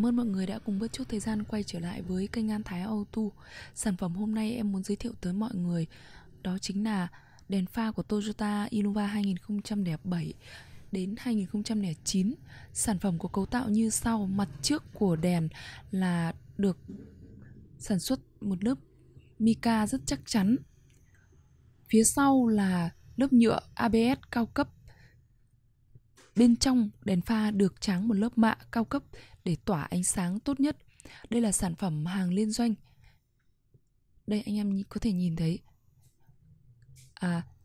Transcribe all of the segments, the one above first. Cảm ơn mọi người đã cùng bớt chút thời gian quay trở lại với kênh An Thái Auto. Sản phẩm hôm nay em muốn giới thiệu tới mọi người đó chính là đèn pha của Toyota Innova 2007 đến 2009. Sản phẩm có cấu tạo như sau: mặt trước của đèn là được sản xuất một lớp mica rất chắc chắn, phía sau là lớp nhựa ABS cao cấp. Bên trong đèn pha được tráng một lớp mạ cao cấp để tỏa ánh sáng tốt nhất. Đây là sản phẩm hàng liên doanh. Đây anh em có thể nhìn thấy.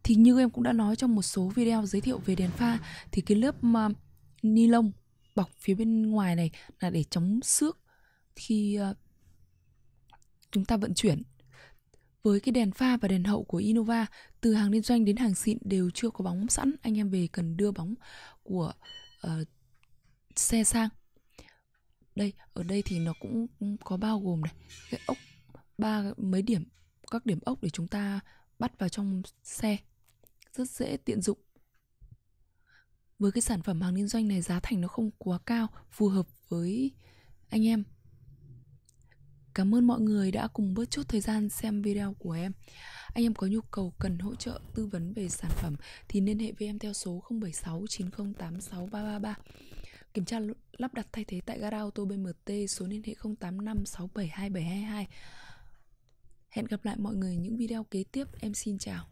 Thì như em cũng đã nói trong một số video giới thiệu về đèn pha, thì cái lớp ni lông bọc phía bên ngoài này là để chống xước khi chúng ta vận chuyển. Với cái đèn pha và đèn hậu của Innova, từ hàng liên doanh đến hàng xịn đều chưa có bóng sẵn. Anh em về cần đưa bóng của xe sang. Đây, ở đây thì nó cũng có bao gồm này, cái ốc, mấy điểm, các điểm ốc để chúng ta bắt vào trong xe. Rất dễ tiện dụng. Với cái sản phẩm hàng liên doanh này, giá thành nó không quá cao, phù hợp với anh em. Cảm ơn mọi người đã cùng bớt chút thời gian xem video của em. Anh em có nhu cầu cần hỗ trợ tư vấn về sản phẩm thì liên hệ với em theo số 076 9086 333. Kiểm tra lắp đặt thay thế tại Gara Auto BMT, số liên hệ 0856727222. Hẹn gặp lại mọi người những video kế tiếp. Em xin chào.